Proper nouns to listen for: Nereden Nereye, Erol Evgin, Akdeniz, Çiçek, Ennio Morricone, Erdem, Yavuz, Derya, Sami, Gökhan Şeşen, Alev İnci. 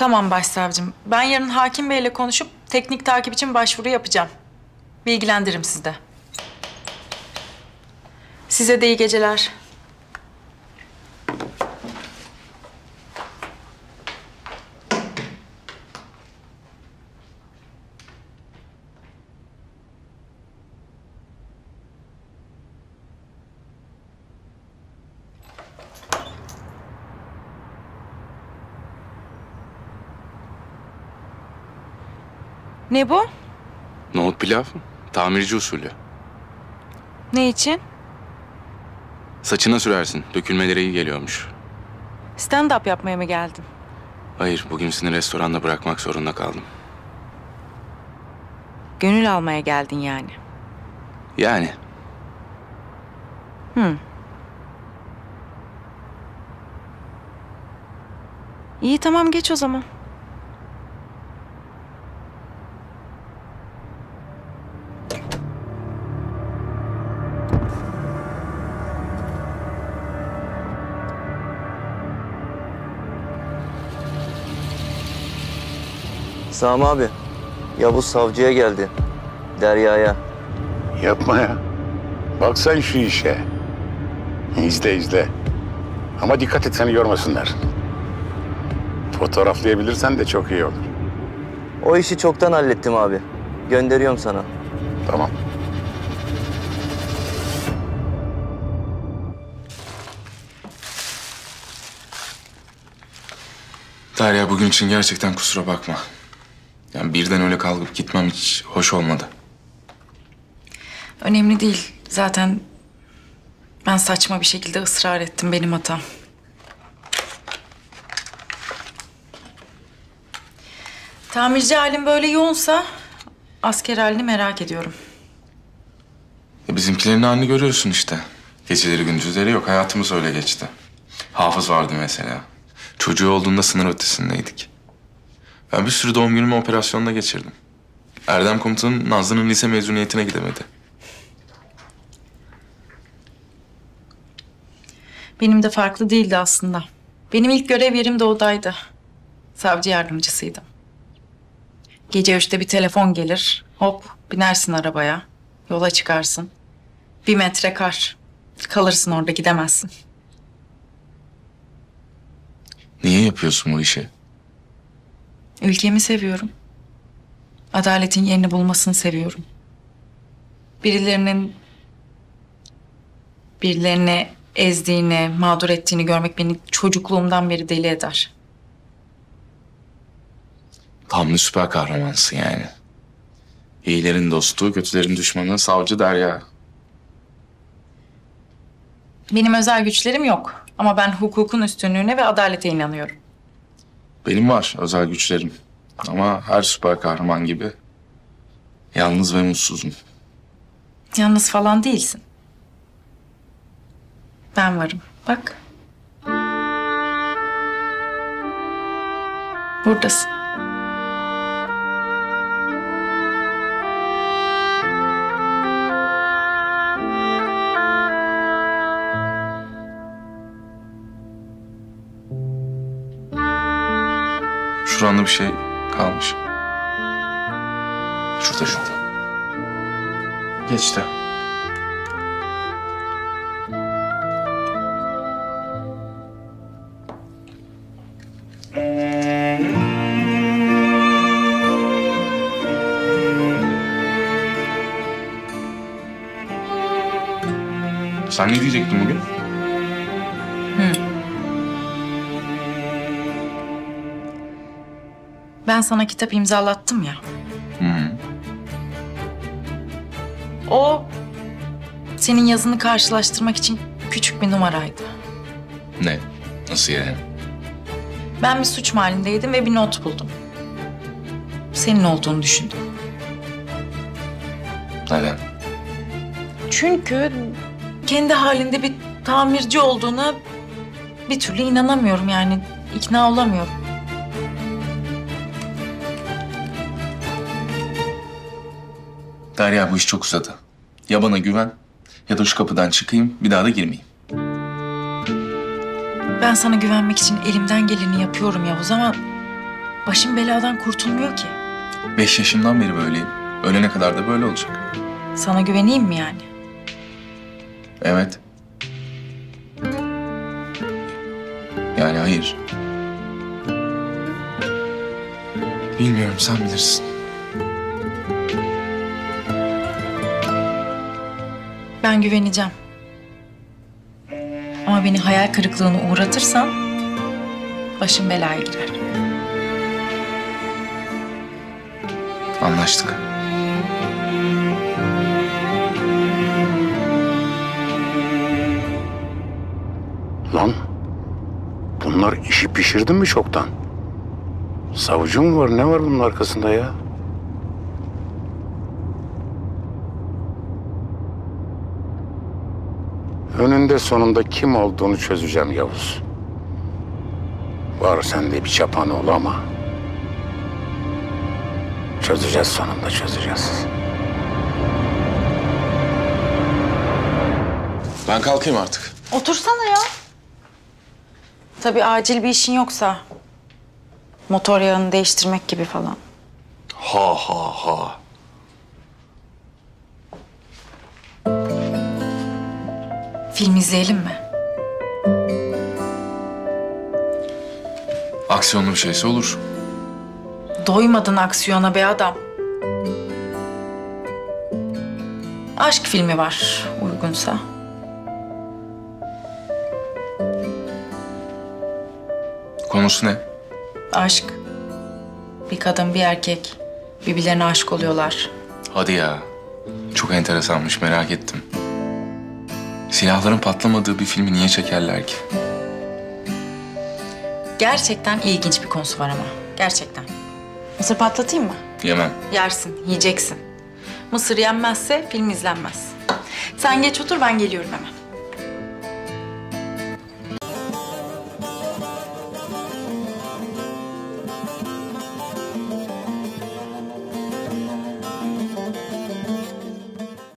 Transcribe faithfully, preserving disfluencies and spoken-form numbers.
Tamam başsavcım. Ben yarın hakim beyle konuşup teknik takip için başvuru yapacağım. Bilgilendiririm sizi de. Size de iyi geceler. Ne bu? Nohut pilav. Tamirci usulü. Ne için? Saçına sürersin. Dökülmeleri iyi geliyormuş. Stand-up yapmaya mı geldin? Hayır, bugün seni restoranda bırakmak zorunda kaldım. Gönül almaya geldin yani. Yani. Hı. İyi, tamam, geç o zaman. Sami abi, Yavuz savcıya geldi. Derya'ya. Yapma ya. Bak sen şu işe. İzle izle. Ama dikkat et, seni yormasınlar. Fotoğraflayabilirsen de çok iyi olur. O işi çoktan hallettim abi. Gönderiyorum sana. Tamam. Derya, bugün için gerçekten kusura bakma. Yani birden öyle kalkıp gitmem hiç hoş olmadı. Önemli değil. Zaten ben saçma bir şekilde ısrar ettim. Benim hatam. Tamirci halim böyle yoğunsa asker halini merak ediyorum. E bizimkilerin halini görüyorsun işte. Geceleri gündüzleri yok. Hayatımız öyle geçti. Hafız vardı mesela. Çocuğu olduğunda sınır ötesindeydik. Ben bir sürü doğum günümü operasyonda geçirdim. Erdem komutanın Nazlı'nın lise mezuniyetine gidemedi. Benim de farklı değildi aslında. Benim ilk görev yerim de odaydı. Savcı yardımcısıydım. Gece üçte bir telefon gelir. Hop binersin arabaya. Yola çıkarsın. Bir metre kar. Kalırsın orada, gidemezsin. Niye yapıyorsun bu işi? Ülkemi seviyorum. Adaletin yerini bulmasını seviyorum. Birilerinin... birilerini ezdiğini, mağdur ettiğini görmek beni çocukluğumdan beri deli eder. Tam bir süper kahramansın yani. İyilerin dostu, kötülerin düşmanı, savcı Derya. Benim özel güçlerim yok. Ama ben hukukun üstünlüğüne ve adalete inanıyorum. Benim var özel güçlerim. Ama her süper kahraman gibi yalnız ve mutsuzum. Yalnız falan değilsin. Ben varım. Bak. Buradasın. Şuranda bir şey kalmış. Şurada, şurada. Geç de. Sen ne diyecektin bugün? Ben sana kitap imzalattım ya. Hmm. O senin yazını karşılaştırmak için küçük bir numaraydı. Ne? Nasıl yani? Ben bir suç mahallindeydim ve bir not buldum. Senin olduğunu düşündüm. Neden? Çünkü kendi halinde bir tamirci olduğuna bir türlü inanamıyorum yani. İkna olamıyorum. Derya, bu iş çok uzadı. Ya bana güven ya da şu kapıdan çıkayım, bir daha da girmeyeyim. Ben sana güvenmek için elimden geleni yapıyorum Yavuz ama Başım beladan kurtulmuyor ki. Beş yaşımdan beri böyleyim. Ölene kadar da böyle olacak. Sana güveneyim mi yani? Evet. Yani hayır. Bilmiyorum, sen bilirsin. Ben güveneceğim. Ama beni hayal kırıklığına uğratırsan başım belaya girer. Anlaştık. Lan, bunlar işi pişirdi mi çoktan? Savcı mı var, ne var bunun arkasında ya? Önünde sonunda kim olduğunu çözeceğim Yavuz. Var sende bir çapan oğlu ama çözeceğiz, sonunda çözeceğiz. Ben kalkayım artık. Otursana ya. Tabii acil bir işin yoksa. Motor yağını değiştirmek gibi falan. Ha ha ha. Film izleyelim mi? Aksiyonlu bir şeyse olur. Doymadın aksiyona be adam. Aşk filmi var uygunsa. Konusu ne? Aşk. Bir kadın, bir erkek birbirlerine aşık oluyorlar. Hadi ya. Çok enteresanmış, merak ettim. Silahların patlamadığı bir filmi niye çekerler ki? Gerçekten ilginç bir konusu var ama. Gerçekten. Mısır patlatayım mı? Yemem. Yersin, yiyeceksin. Mısır yenmezse film izlenmez. Sen geç otur, ben geliyorum hemen.